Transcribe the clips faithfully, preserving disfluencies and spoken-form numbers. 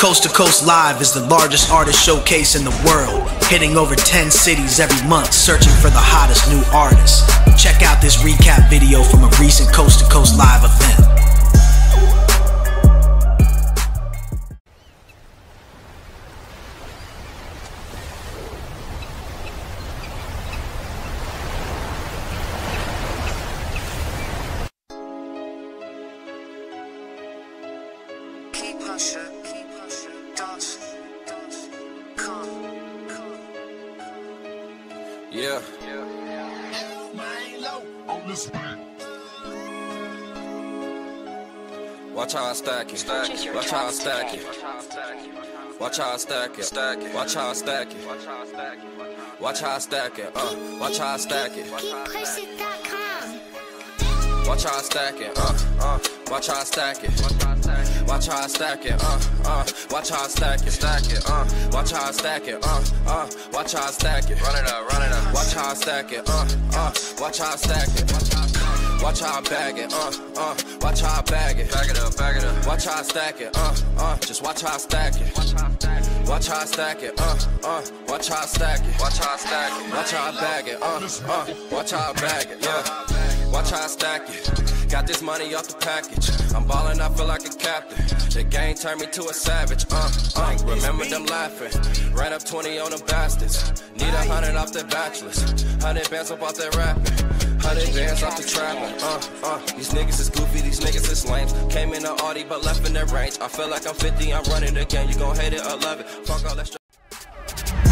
Coast to Coast Live is the largest artist showcase in the world, hitting over ten cities every month, searching for the hottest new artists. Check out this recap video from a recent Coast to Coast Live event. Keep pushing, dance, dance, come, come. Yeah, yeah, yeah. On this beat. Watch how I stack it, stack it. Watch how I stack it. Watch how I stack it, stack it. Watch how I stack it. Watch how I stack it. Uh, watch how I stack it. keep pushing dot com. Watch how I stack it. Uh, uh. Watch how I stack it. Watch how I stack it, uh, uh, watch how I stack it, stack it, uh, watch how I stack it, uh, uh, watch how I stack it, run it up, run it up, watch how I stack it, uh, uh, watch how I stack it, watch how I bag it, uh, uh, watch how I bag it, bag it up, bag it up, watch how I stack it, uh, uh, just watch how I stack it, watch how I stack it, uh, uh, watch how I stack it, watch how I stack it, watch how I bag it, uh, uh, watch how I bag it, yeah, watch how I stack it. Got this money off the package. I'm ballin', I feel like a captain. The game turned me to a savage. Uh, uh, remember them laughing. Ran up twenty on them bastards. Need a hundred off the bachelors. Hundred bands up off that rapping. Hundred bands off the traveling. Uh, uh, these niggas is goofy, these niggas is lame. Came in the Audi, but left in the range. I feel like I'm fifty, I'm running again. You gon' hate it or love it. Fuck all that.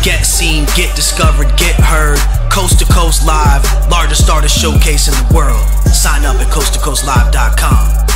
Get seen, get discovered, get heard. Coast to Coast Live, largest artist showcase in the world. Sign up at coast to coast live dot com.